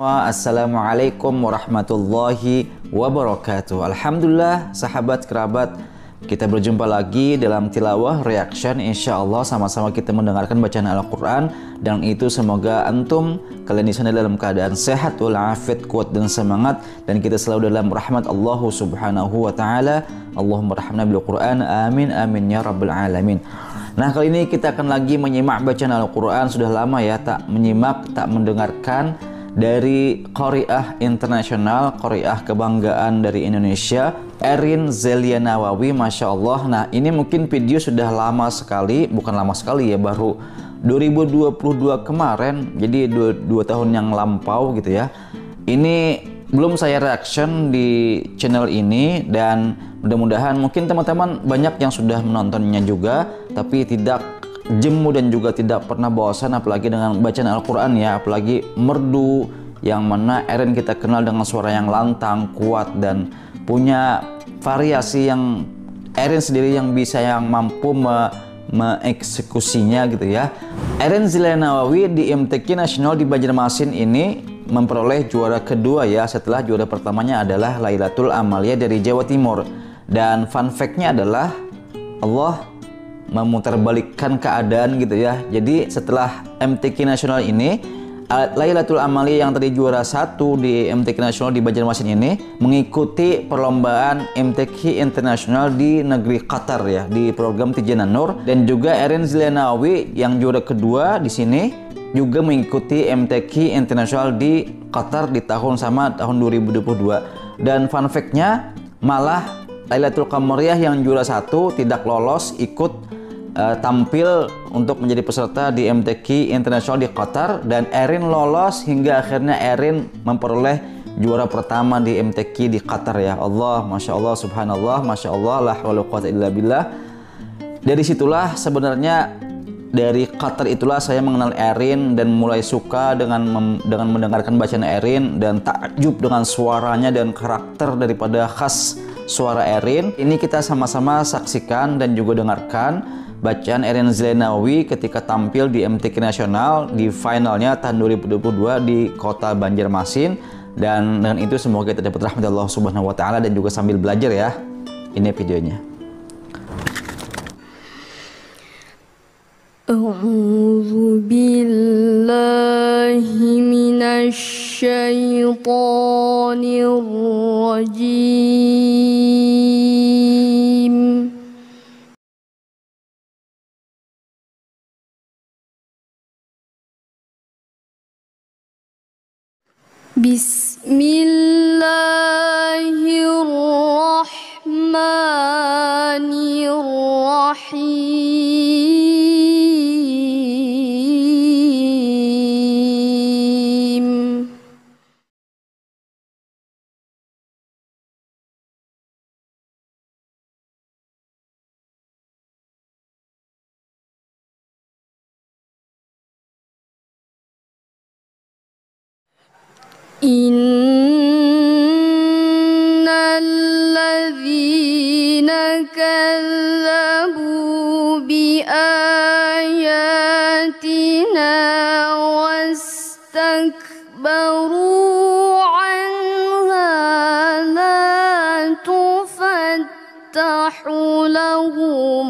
Assalamualaikum warahmatullahi wabarakatuh. Alhamdulillah sahabat kerabat, kita berjumpa lagi dalam tilawah reaction. Insya Allah sama-sama kita mendengarkan bacaan Al-Quran, dan itu semoga antum kalian di sana dalam keadaan sehat walafiat, kuat dan semangat, dan kita selalu dalam rahmat Allah subhanahu wa ta'ala. Allahumma rahmna bil Quran, amin amin ya rabbal alamin. Nah, kali ini kita akan lagi menyimak bacaan Al-Quran. Sudah lama ya tak menyimak, tak mendengarkan dari Qariah Internasional, Qariah kebanggaan dari Indonesia, Erin Zelia Nawawi, Masya Allah. Nah, ini mungkin video sudah lama sekali, bukan lama sekali ya, baru 2022 kemarin, jadi 2 tahun yang lampau gitu ya. Ini belum saya reaction di channel ini, dan mudah-mudahan mungkin teman-teman banyak yang sudah menontonnya juga, tapi tidak jemu dan juga tidak pernah bosan, apalagi dengan bacaan Al-Quran ya, apalagi merdu, yang mana Erin kita kenal dengan suara yang lantang, kuat, dan punya variasi yang Erin sendiri yang bisa, yang mampu mengeksekusinya gitu ya. Erin Zelia Nawawi di MTQ Nasional di Banjarmasin ini memperoleh juara kedua ya, setelah juara pertamanya adalah Lailatul Amalia dari Jawa Timur. Dan fun fact-nya adalah Allah memutarbalikkan keadaan gitu ya. Jadi setelah MTQ Nasional ini, Lailatul Amalia yang tadi juara 1 di MTQ Nasional di Banjarmasin ini mengikuti perlombaan MTQ Internasional di negeri Qatar ya, di program Tijana Nur. Dan juga Erin Zelia Nawawi yang juara kedua di sini juga mengikuti MTQ Internasional di Qatar di tahun 2022. Dan fun fact-nya malah Lailatul Kamariah yang juara 1 tidak lolos ikut tampil untuk menjadi peserta di MTQ Internasional di Qatar, dan Erin lolos hingga akhirnya Erin memperoleh juara pertama di MTQ di Qatar ya. Allah, Masya Allah, Subhanallah, Masya Allah, la haula quwwata illa billah. Dari situlah sebenarnya, dari Qatar itulah saya mengenal Erin dan mulai suka dengan mendengarkan bacaan Erin, dan takjub dengan suaranya dan karakter daripada khas suara Erin. Ini kita sama-sama saksikan dan juga dengarkan bacaan Erin Zelia Nawawi ketika tampil di MTQ Nasional di finalnya tahun 2022 di kota Banjarmasin. Dan dengan itu semoga kita dapat rahmat Allah Subhanahu wa ta'ala, dan juga sambil belajar ya. Ini videonya. A'udzu billahi minasy syaithanir rajim. Bismillahirrahmanirrahim. Innalladzina kazzabu bi ayatina wastakbaru anha la tufattahu lahum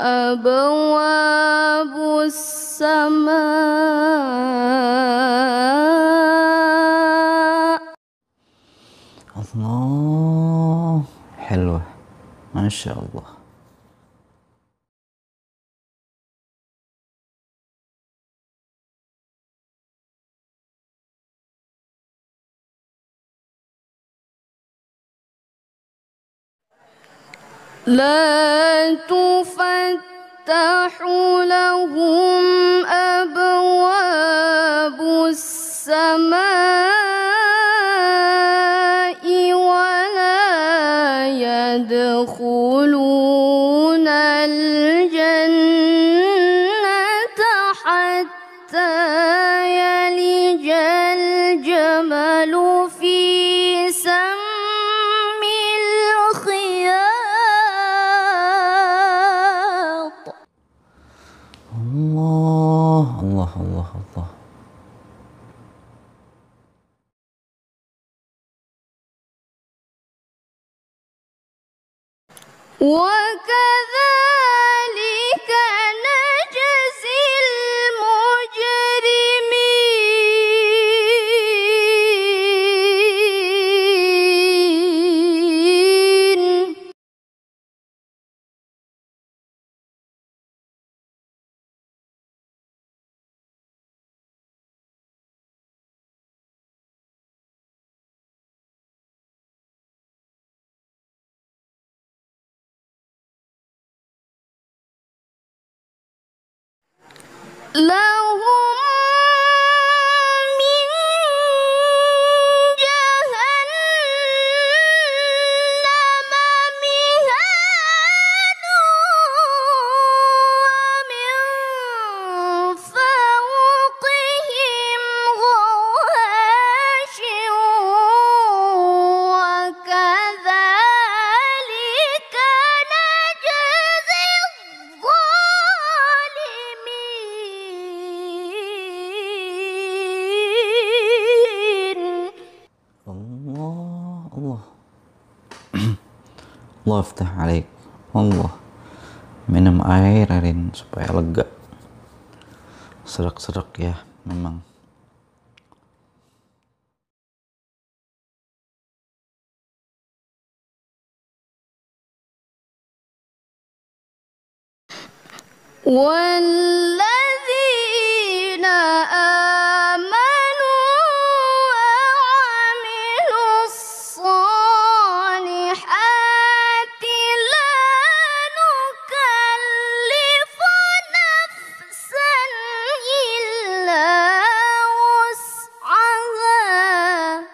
abwabus samaa. Allah, hello, Masya Allah. La tufattahu lahum abwabus samaa'i wa la yadkhuluna al-jannata hatta yalijal jamalu fi Allah, Allah, Allah, Allah. وَكَذَلِكَ نَجْزِي الْمُجْرِمِينَ. Lahum min jahannama mihadun wa min fawqihim ghawashin wa kadhalika najzil. Allah iftah alaik. Allah, minum air Erin supaya lega. Serak-serak ya memang. Walladzina amanu wa amilus salihati la nukallifu nafsan illa wus'aha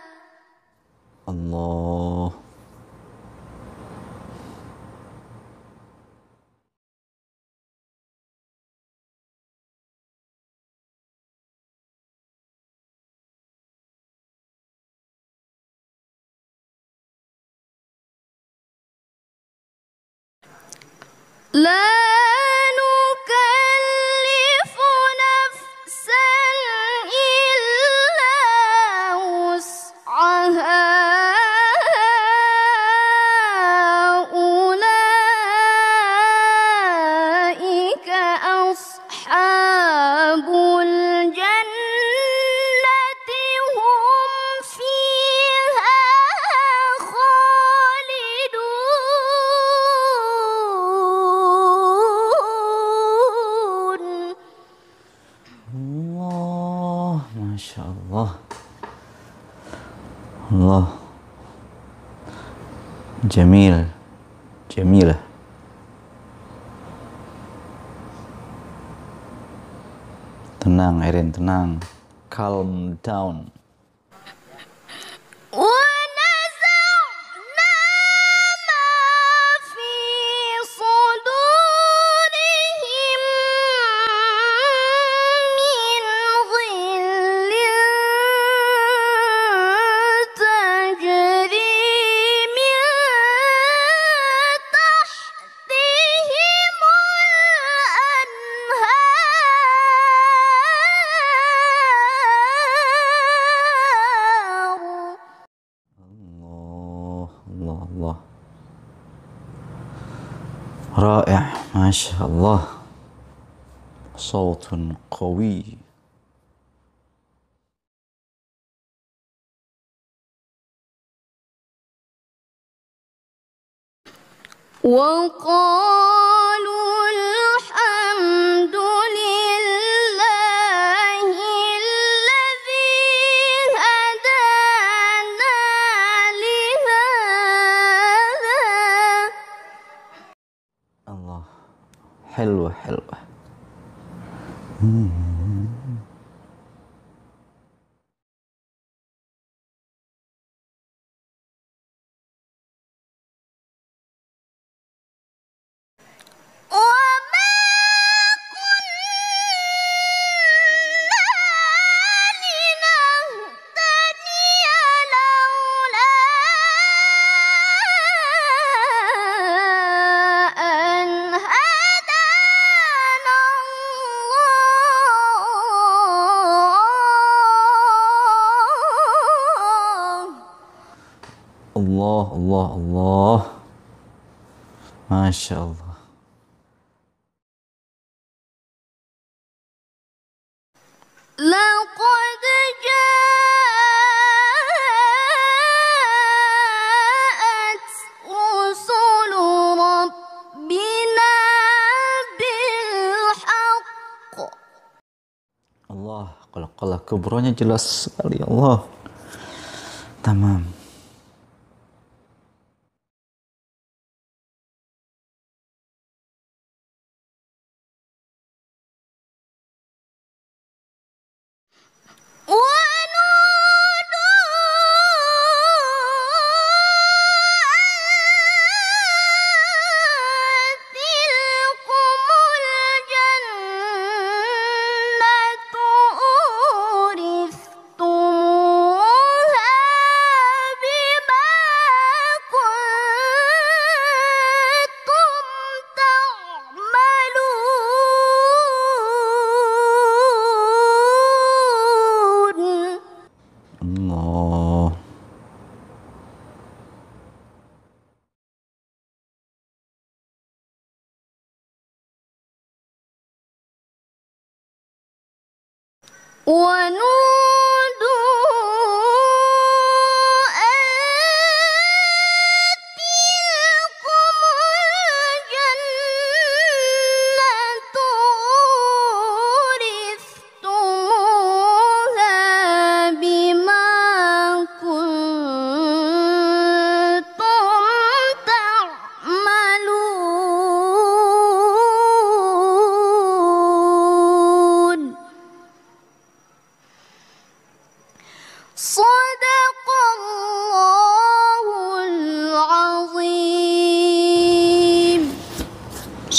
ulaika ashabul jannati hum fiha Masya Allah. Allah Jamil Jamilah. Tenang Erin, tenang. Calm down. رائع ما شاء الله صوت قوي. وقالوا الحمد لله الذي هدانا لهذا. Allah, halwa halwa. Allah, Allah, Allah. Masya Allah. Laqad ja'at rusulu rabbina bilhaq. Allah, kalau kuburnya jelas sekali Allah. Tamam.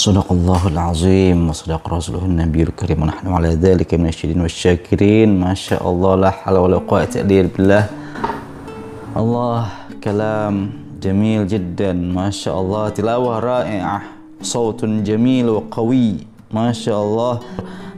Sadaqallahul azim wa sadaqa rasuluhun nabiyul karim wa nahnu ala dzalika minasyidin wasyakirin. Masya Allah, la hawla wala quwwata illa billah. Allah, kalam jamil jiddan. Masya Allah, tilawah ra'i'ah, sautun jamil wa qawi. Masya Allah.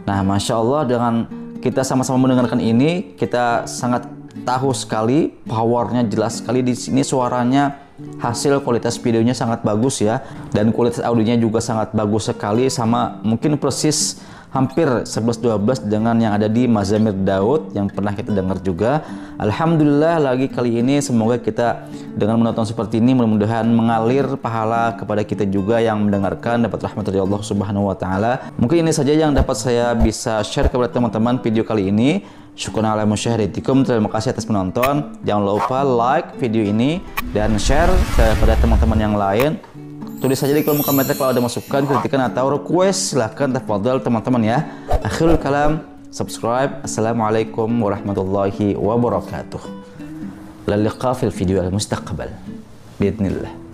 Nah, Masya Allah, dengan kita sama-sama mendengarkan ini, kita sangat tahu sekali, powernya jelas sekali di sini suaranya. Hasil kualitas videonya sangat bagus ya, dan kualitas audionya juga sangat bagus sekali, sama mungkin persis hampir 11-12 dengan yang ada di Mazamir Daud yang pernah kita dengar juga. Alhamdulillah lagi kali ini, semoga kita dengan menonton seperti ini mudah-mudahan mengalir pahala kepada kita juga yang mendengarkan, dapat rahmat dari Allah Subhanahu wa taala. Mungkin ini saja yang dapat saya bisa share kepada teman-teman video kali ini. Syukran ala musyaharatikum, terima kasih atas menonton. Jangan lupa like video ini dan share kepada teman-teman yang lain. Tulis saja di kolom komentar kalau ada masukan, kritikan atau request. Silahkan tafadhal teman-teman ya. Akhirul kalam, subscribe. Assalamualaikum warahmatullahi wabarakatuh. Laliqa fil video al-mustaqbal. Biidnillah.